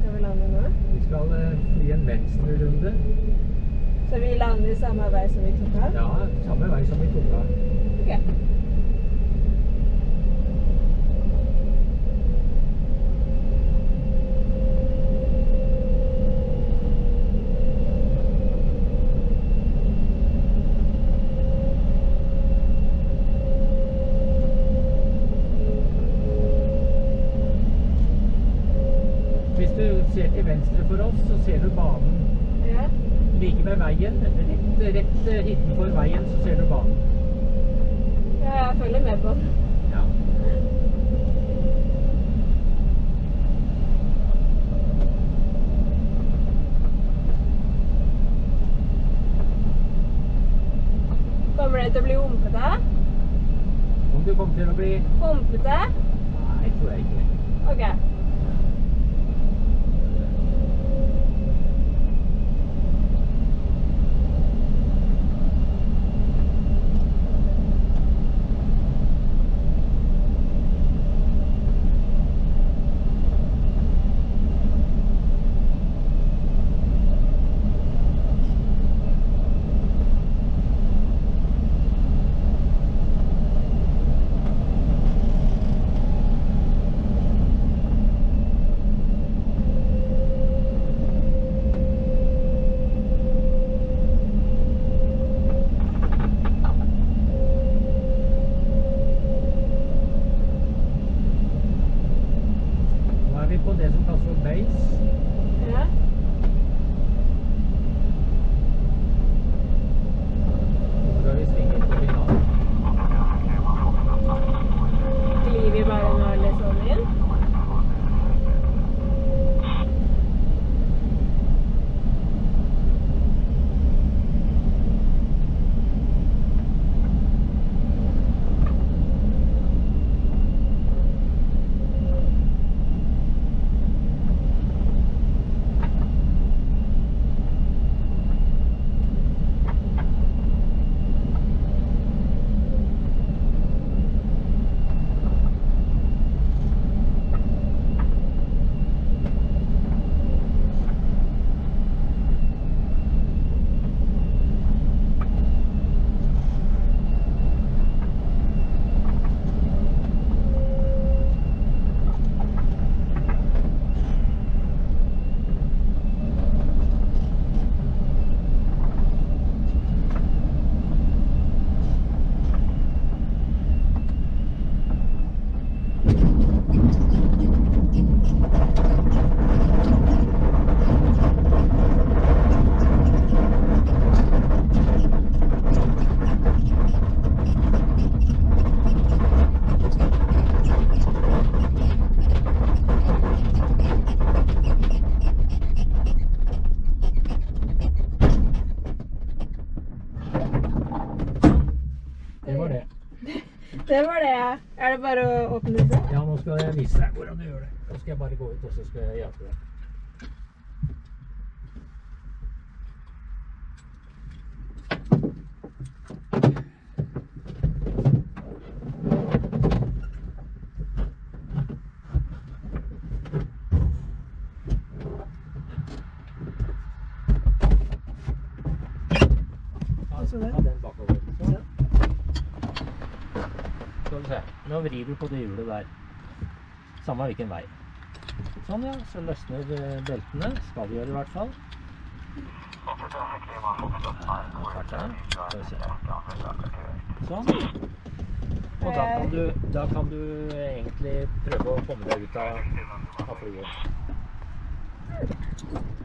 skal vi lande nå? Vi skal fly en venstrerunde. Så vi lander samme vei som vi tok av? Ja, samme vei som vi tok av. Ok. Ser til venstre for oss, så ser du banen. Ja. Like ved veien, rett innenfor veien, så ser du banen. Ja, jeg følger med på den. Ja. Kommer det til å bli humpete? Om du kommer til å bli... humpete? Nei, tror jeg ikke. Ok. Er det bare å åpne dette? Ja, nå skal jeg vise deg hvordan du gjør det. Nå skal jeg bare gå ut, og så skal jeg hjelpe deg. Ta den bakover. Nå vrir du på det hjulet der, samme hvilken vei. Sånn ja, så løsner beltene, skal vi gjøre i hvert fall. Sånn. Og da kan du egentlig prøve å komme deg ut av flyet.